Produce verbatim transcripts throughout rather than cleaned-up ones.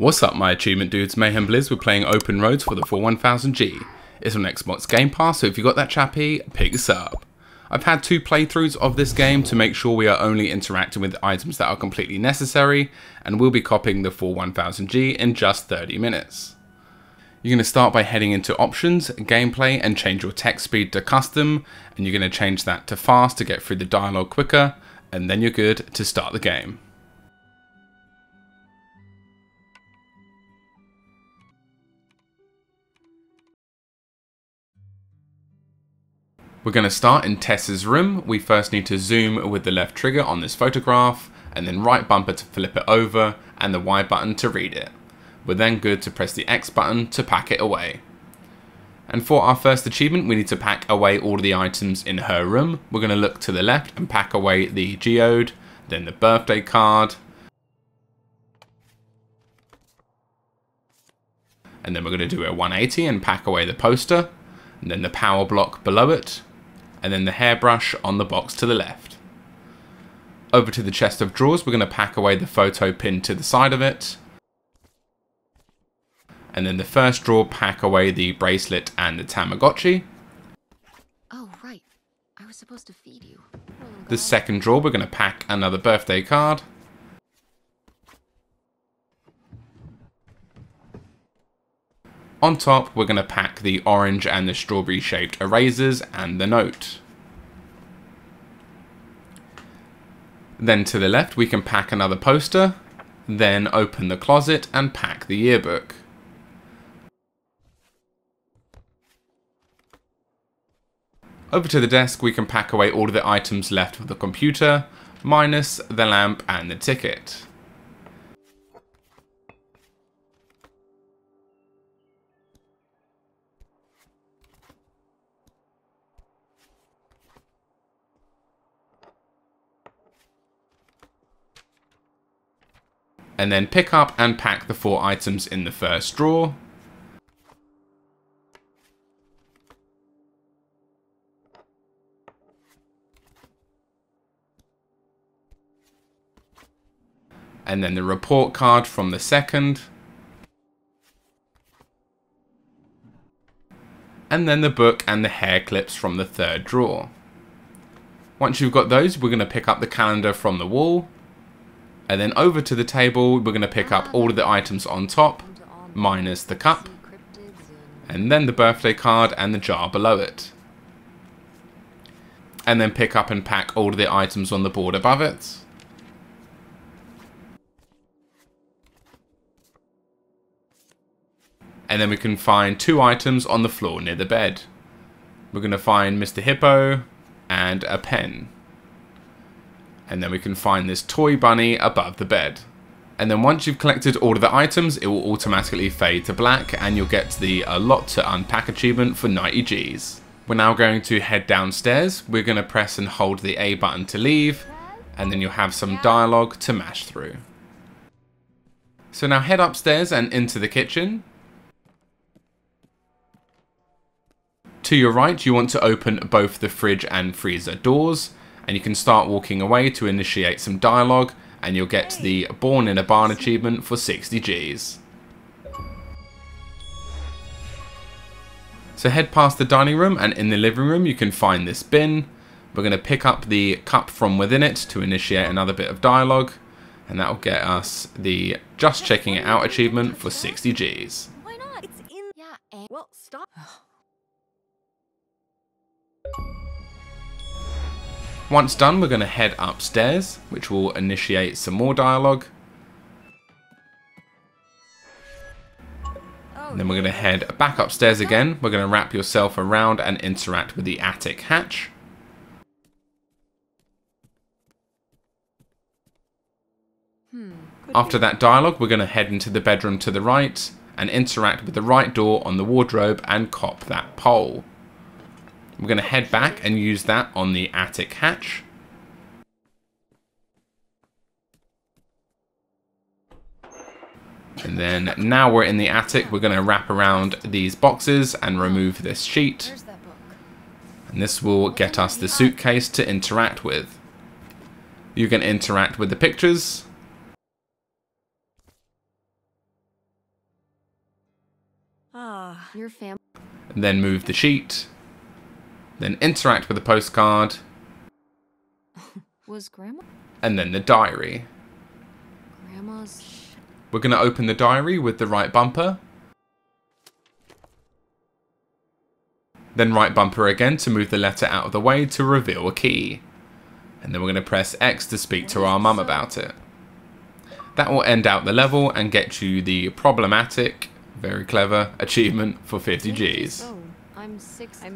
What's up my achievement dudes, Mayhem Blizz, we're playing Open Roads for the full one thousand G. It's on Xbox Game Pass, so if you got that chappy, pick this up. I've had two playthroughs of this game to make sure we are only interacting with items that are completely necessary, and we'll be copying the full one thousand G in just thirty minutes. You're going to start by heading into options, gameplay, and change your text speed to custom, and you're going to change that to fast to get through the dialogue quicker, and then you're good to start the game. We're going to start in Tess's room. We first need to zoom with the left trigger on this photograph, and then right bumper to flip it over, and the Y button to read it. We're then good to press the X button to pack it away. And for our first achievement, we need to pack away all of the items in her room. We're going to look to the left and pack away the geode, then the birthday card, and then we're going to do a one eighty and pack away the poster, and then the power block below it, and then the hairbrush on the box to the left. Over to the chest of drawers, we're going to pack away the photo pin to the side of it, and then the first drawer, pack away the bracelet and the Tamagotchi. Oh, right. I was supposed to feed you. Well, the second drawer, we're going to pack another birthday card. On top, we're going to pack the orange and the strawberry shaped erasers and the note. Then to the left, we can pack another poster, then open the closet and pack the yearbook. Over to the desk, we can pack away all of the items left of the computer, minus the lamp and the ticket. And then pick up and pack the four items in the first drawer. And then the report card from the second. And then the book and the hair clips from the third drawer. Once you've got those, we're going to pick up the calendar from the wall. And then over to the table, we're going to pick up all of the items on top, minus the cup. And then the birthday card and the jar below it. And then pick up and pack all of the items on the board above it. And then we can find two items on the floor near the bed. We're going to find Mister Hippo and a pen. And then we can find this toy bunny above the bed. And then once you've collected all of the items, it will automatically fade to black and you'll get the A Lot to Unpack achievement for ninety G's. We're now going to head downstairs. We're going to press and hold the A button to leave, and then you'll have some dialogue to mash through. So now head upstairs and into the kitchen. To your right, you want to open both the fridge and freezer doors, and you can start walking away to initiate some dialogue, and you'll get the Born in a Barn achievement for sixty G's. So head past the dining room, and in the living room you can find this bin. We're going to pick up the cup from within it to initiate another bit of dialogue, and that will get us the Just Checking It Out achievement for sixty G's. Why not? It's in... Yeah, well, stop. Once done, we're going to head upstairs, which will initiate some more dialogue. And then we're going to head back upstairs again. We're going to wrap yourself around and interact with the attic hatch. After that dialogue, we're going to head into the bedroom to the right and interact with the right door on the wardrobe and cop that pole. We're going to head back and use that on the attic hatch. And then now we're in the attic, we're going to wrap around these boxes and remove this sheet. And this will get us the suitcase to interact with. You can interact with the pictures. Your fam then move the sheet. Then interact with the postcard. Was Grandma? And then the diary. Grandma's... We're going to open the diary with the right bumper. Then right bumper again to move the letter out of the way to reveal a key. And then we're going to press X to speak to our mum about it. That will end out the level and get you the problematic, very clever, achievement for fifty G's.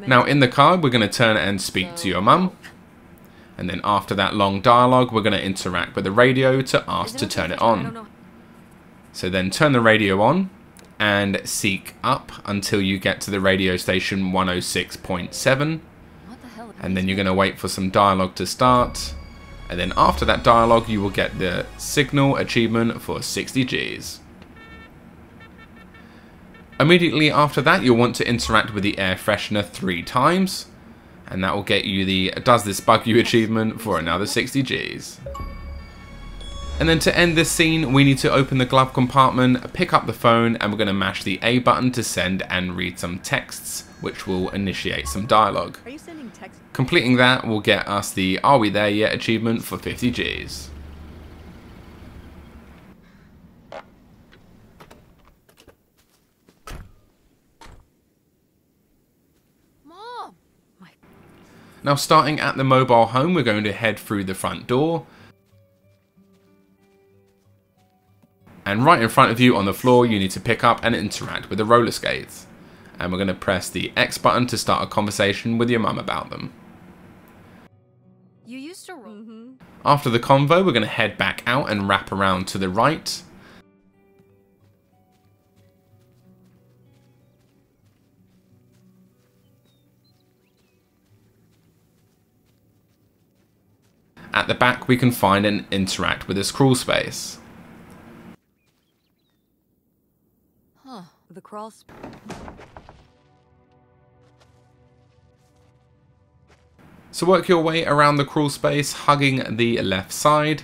Now in the card we're going to turn and speak to your mum. And then after that long dialogue we're going to interact with the radio to ask to turn it on. So then turn the radio on and seek up until you get to the radio station one oh six point seven. And then you're going to wait for some dialogue to start. And then after that dialogue you will get the signal achievement for sixty G's. Immediately after that you'll want to interact with the air freshener three times. And that will get you the Does This Bug You achievement for another sixty G's. And then to end this scene we need to open the glove compartment, pick up the phone, and we're going to mash the A button to send and read some texts, which will initiate some dialogue. Are you sending text? Completing that will get us the Are We There Yet achievement for fifty G's. Mom. Now starting at the mobile home we're going to head through the front door. And right in front of you on the floor you need to pick up and interact with the roller skates. And we're going to press the X button to start a conversation with your mum about them. You used to roll. Mm-hmm. After the convo we're going to head back out and wrap around to the right. At the back we can find and interact with this crawl space. The crawl space. So work your way around the crawl space, hugging the left side.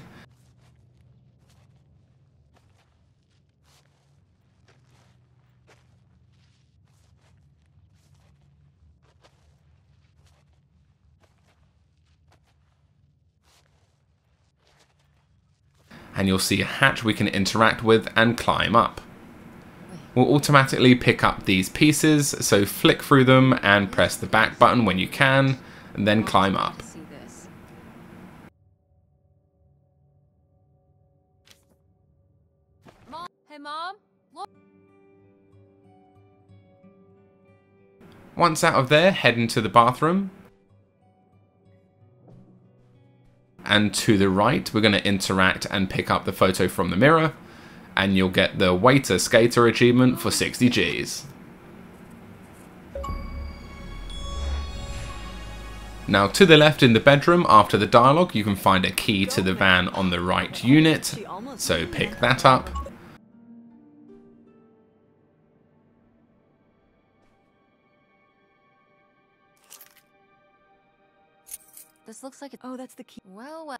And you'll see a hatch we can interact with and climb up. We'll automatically pick up these pieces, so flick through them and press the back button when you can, and then climb up. Once out of there, head into the bathroom. And to the right, we're going to interact and pick up the photo from the mirror. And you'll get the Waiter Skater achievement for sixty G's. Now to the left in the bedroom, after the dialogue, you can find a key to the van on the right unit, so pick that up. This looks like it. Oh, that's the key. Well, well.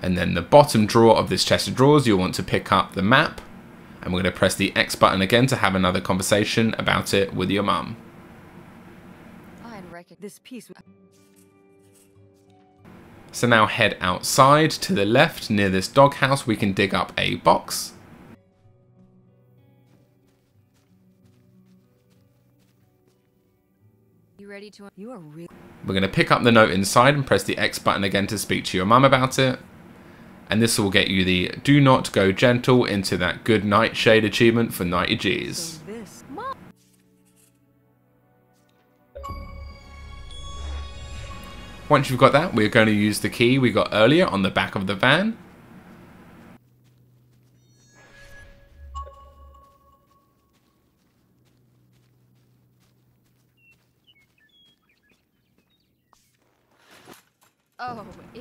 And then the bottom drawer of this chest of drawers, you'll want to pick up the map. And we're going to press the X button again to have another conversation about it with your mum. So now head outside to the left. Near this doghouse, we can dig up a box. You ready to... You are really... We're going to pick up the note inside and press the X button again to speak to your mum about it. And this will get you the Do Not Go Gentle into that Good Night Shade achievement for ninety G's. Once you've got that, we're going to use the key we got earlier on the back of the van.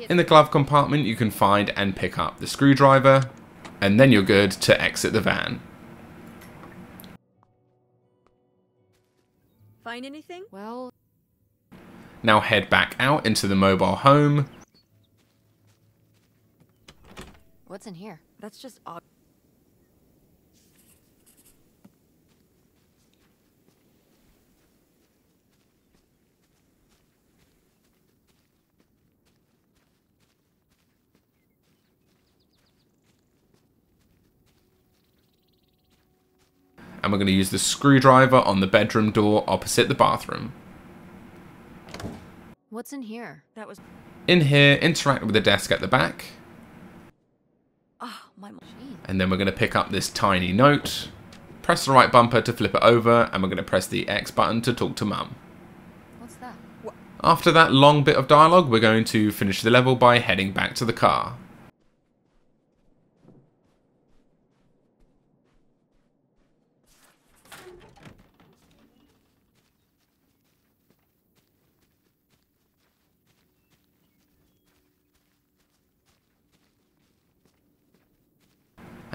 In the glove compartment you can find and pick up the screwdriver, and then you're good to exit the van. Find anything? Well. Now head back out into the mobile home. What's in here? That's just odd. and we're going to use the screwdriver on the bedroom door opposite the bathroom. What's in here? That was in here. Interact with the desk at the back. Oh, my machine. And then we're going to pick up this tiny note. Press the right bumper to flip it over, and we're going to press the X button to talk to Mum. What's that? What? After that long bit of dialogue, we're going to finish the level by heading back to the car.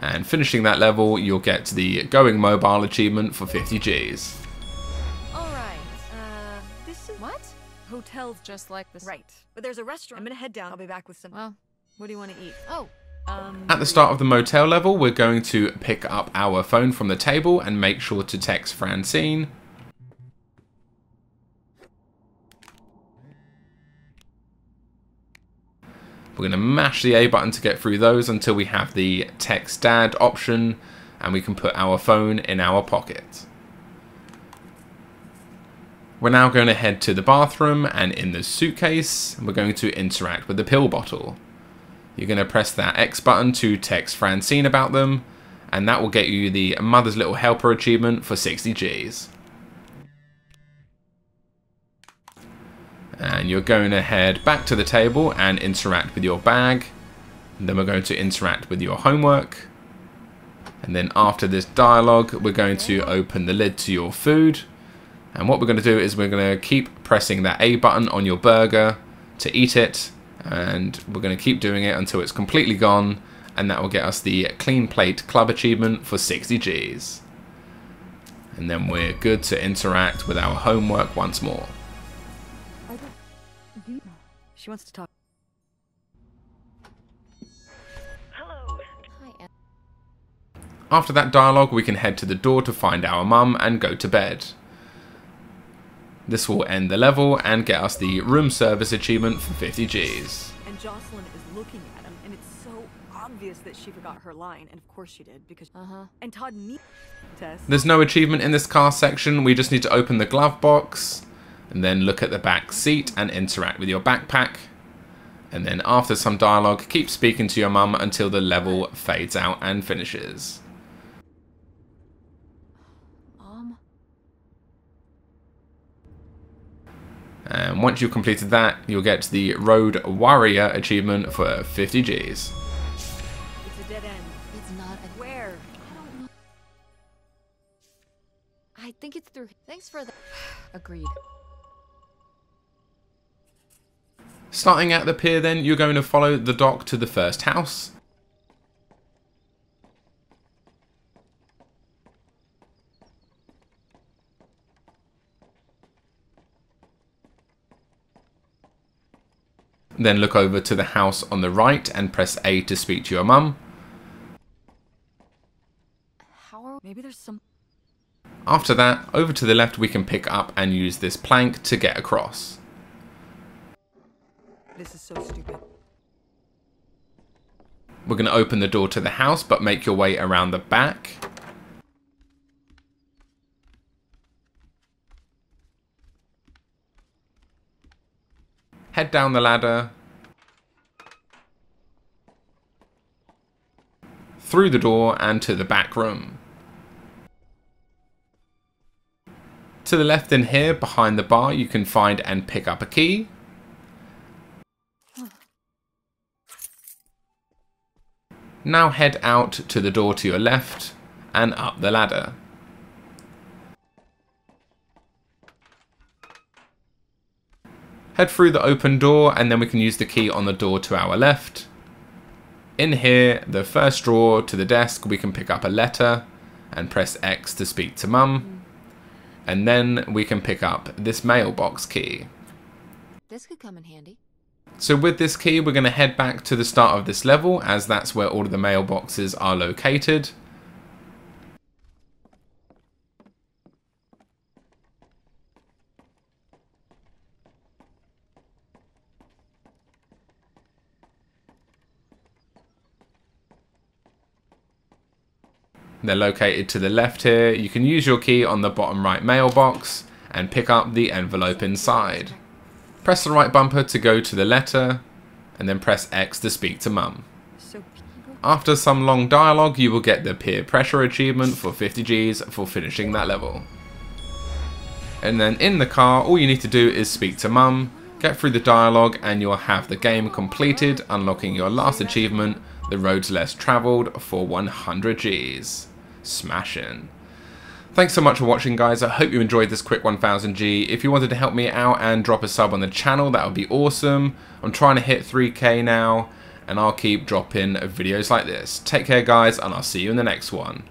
And finishing that level, you'll get the Going Mobile achievement for fifty G's. Alright, uh, this is... What? Hotels just like this. Right, but there's a restaurant. I'm gonna head down. I'll be back with some... Well, what do you want to eat? Oh, um... At the start of the motel level, we're going to pick up our phone from the table and make sure to text Francine. We're going to mash the A button to get through those until we have the text dad option and we can put our phone in our pocket. We're now going to head to the bathroom, and in the suitcase we're going to interact with the pill bottle. You're going to press that X button to text Francine about them, and that will get you the Mother's Little Helper achievement for sixty G's. And you're going to head back to the table and interact with your bag. And then we're going to interact with your homework. And then after this dialogue, we're going to open the lid to your food. And what we're going to do is we're going to keep pressing that A button on your burger to eat it. And we're going to keep doing it until it's completely gone. And that will get us the Clean Plate Club achievement for sixty G's. And then we're good to interact with our homework once more. She wants to talk. Hello. Hi. After that dialogue, we can head to the door to find our mum and go to bed. This will end the level and get us the room service achievement for fifty G's. And Jocelyn is looking at him, and it's so obvious that she forgot her line, and of course she did, because uh-huh. And Todd needs Tess. There's no achievement in this car section. We just need to open the glove box. And then look at the back seat and interact with your backpack. And then after some dialogue, keep speaking to your mum until the level fades out and finishes. Mom. And once you've completed that, you'll get the Road Warrior achievement for fifty G's. It's a dead end. It's not a... Where? I don't know. I think it's through... Thanks for the... Agreed. Starting at the pier then, you're going to follow the dock to the first house. Then look over to the house on the right and press A to speak to your mum. How are... Maybe there's some... After that, over to the left we can pick up and use this plank to get across. This is so stupid. We're going to open the door to the house, but make your way around the back. Head down the ladder. Through the door and to the back room. To the left in here, behind the bar, you can find and pick up a key. Now head out to the door to your left and up the ladder. Head through the open door and then we can use the key on the door to our left. In here, the first drawer to the desk, we can pick up a letter and press X to speak to Mum. And then we can pick up this mailbox key. This could come in handy. So with this key, we're going to head back to the start of this level, as that's where all of the mailboxes are located. They're located to the left here. You can use your key on the bottom right mailbox and pick up the envelope inside. Press the right bumper to go to the letter, and then press X to speak to Mum. After some long dialogue, you will get the peer pressure achievement for fifty G's for finishing that level. And then in the car, all you need to do is speak to Mum, get through the dialogue, and you'll have the game completed, unlocking your last achievement, The Roads Less Traveled, for one hundred G's. Smashing. Thanks so much for watching, guys. I hope you enjoyed this quick one thousand G. If you wanted to help me out and drop a sub on the channel, that would be awesome. I'm trying to hit three K now, and I'll keep dropping videos like this. Take care, guys, and I'll see you in the next one.